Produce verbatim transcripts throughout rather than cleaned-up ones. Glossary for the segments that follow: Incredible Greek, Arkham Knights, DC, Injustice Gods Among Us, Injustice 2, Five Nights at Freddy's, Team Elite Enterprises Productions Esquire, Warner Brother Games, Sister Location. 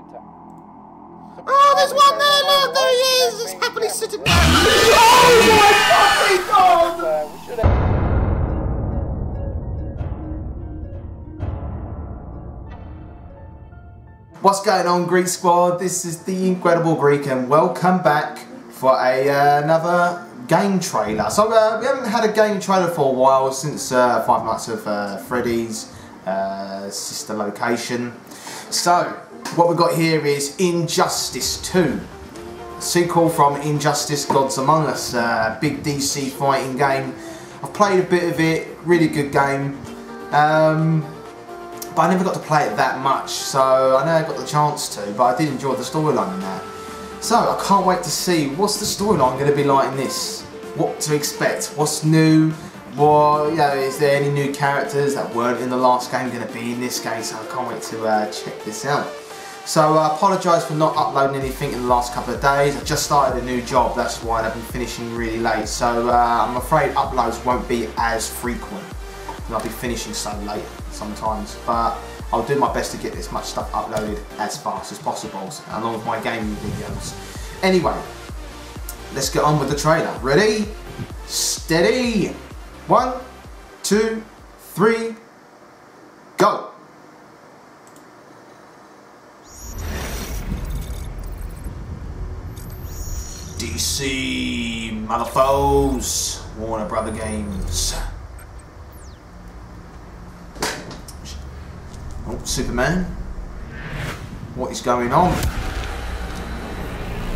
good time. So oh, there's one there! Look, there he is! He's happily sitting there! Oh my fucking god! We should have... What's going on, Greek Squad? This is the Incredible Greek and welcome back for a, uh, another game trailer. So uh, we haven't had a game trailer for a while since uh, Five Nights at uh, Freddy's, uh, Sister Location. So what we've got here is Injustice two, a sequel from Injustice Gods Among Us, a uh, big D C fighting game. I've played a bit of it, really good game. Um, But I never got to play it that much, so I know I got the chance to, but I did enjoy the storyline in that. So I can't wait to see what's the storyline going to be like in this. What to expect? What's new? What, you know, is there any new characters that weren't in the last game going to be in this game? So I can't wait to uh, check this out. So I apologise for not uploading anything in the last couple of days. I just started a new job, that's why I've been finishing really late. So uh, I'm afraid uploads won't be as frequent. And I'll be finishing so late sometimes, but I'll do my best to get as much stuff uploaded as fast as possible, along with my gaming videos. Anyway, let's get on with the trailer. Ready? Steady! One, two, three, go! D C, motherfuckers, Warner Brother Games. Oh, Superman. What is going on?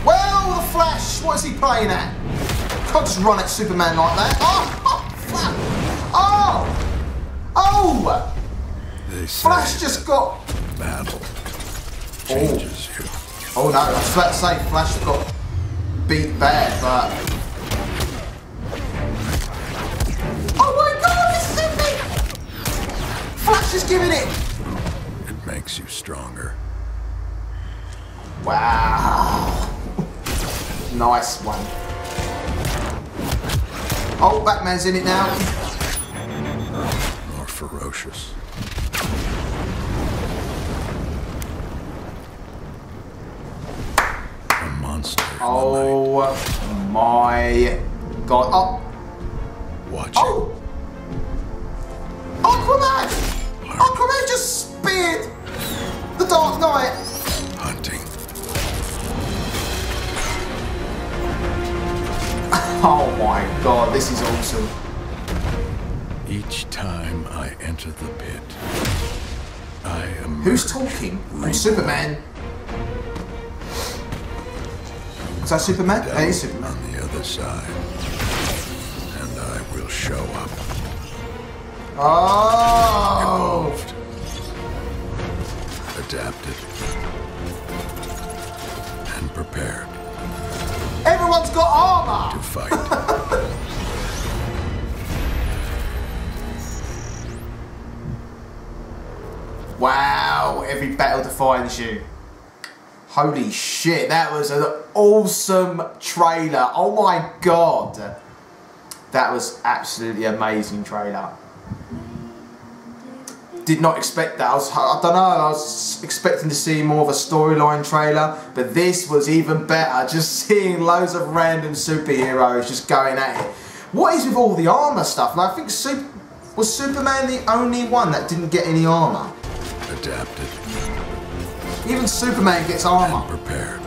Well, the Flash, what is he playing at? Can't just run at Superman like that. Oh, oh, Flash. Oh, oh. Flash just got... Battle changes you. Oh, no, I was about to say Flash got beat bad, but... Oh my God, it's Superman! Flash is giving it... Makes you stronger. Wow. Nice one. Oh, Batman's in it now. More ferocious. A monster. Oh my God. Oh. Watch. Oh. Aquaman! Aquaman just speared the Dark Knight! Hunting. Oh my God, this is awesome. Each time I enter the pit, I am... Who's talking? I'm Superman. Is that Superman? That is Superman. On the other side. And I will show up. Oh! Evolved. Adapted and prepared. Everyone's got armor to fight. Wow, every battle defines you. Holy shit, that was an awesome trailer. Oh my God. That was absolutely amazing trailer. Did not expect that. I was, I don't know, I was expecting to see more of a storyline trailer, but this was even better. Just seeing loads of random superheroes just going at it. What is with all the armor stuff? Like, I think super, was Superman the only one that didn't get any armor? Adapted. Even Superman gets armor. And prepared.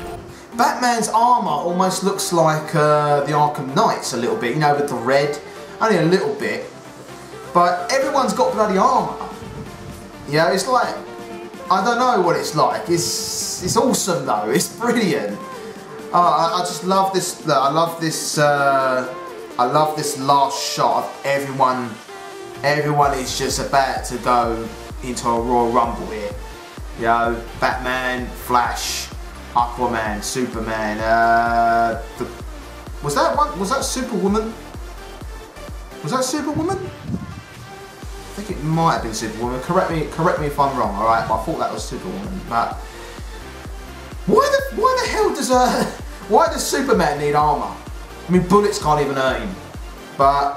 Batman's armor almost looks like uh, the Arkham Knights a little bit, you know, with the red. Only a little bit. But everyone's got bloody armor. Yeah, it's like, I don't know what it's like. It's it's awesome though. It's brilliant. Uh, I, I just love this. I love this. Uh, I love this last shot of everyone. Everyone is just about to go into a Royal Rumble here. You know, Batman, Flash, Aquaman, Superman. Uh, the, was that one? Was that Superwoman? Was that Superwoman? I think it might have been Superwoman. Correct me, correct me if I'm wrong. All right, I thought that was Superwoman, but why the why the hell does uh why does Superman need armor? I mean, bullets can't even hurt him. But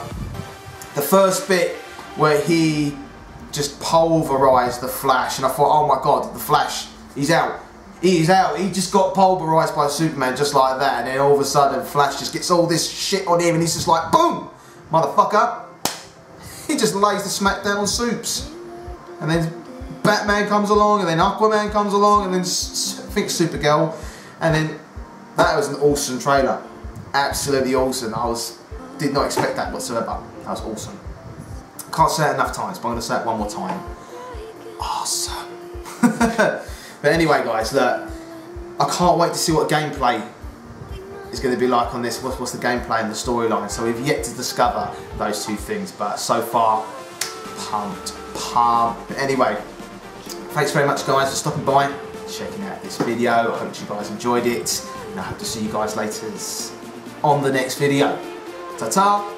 the first bit where he just pulverized the Flash, and I thought, oh my God, the Flash, he's out, He's out. He just got pulverised by Superman just like that, and then all of a sudden Flash just gets all this shit on him, and he's just like, boom, motherfucker. He just lays the smack down on Supes. And then Batman comes along, and then Aquaman comes along, and then I think Supergirl. And then that was an awesome trailer. Absolutely awesome. I was did not expect that whatsoever. That was awesome. Can't say it enough times, but I'm going to say it one more time. Awesome. But anyway, guys, look, I can't wait to see what gameplay is going to be like on this. What's, what's the gameplay and the storyline? So we've yet to discover those two things, but so far, pumped, pumped. But anyway, thanks very much, guys, for stopping by, checking out this video. I hope you guys enjoyed it, and I hope to see you guys later on the next video. Ta-ta.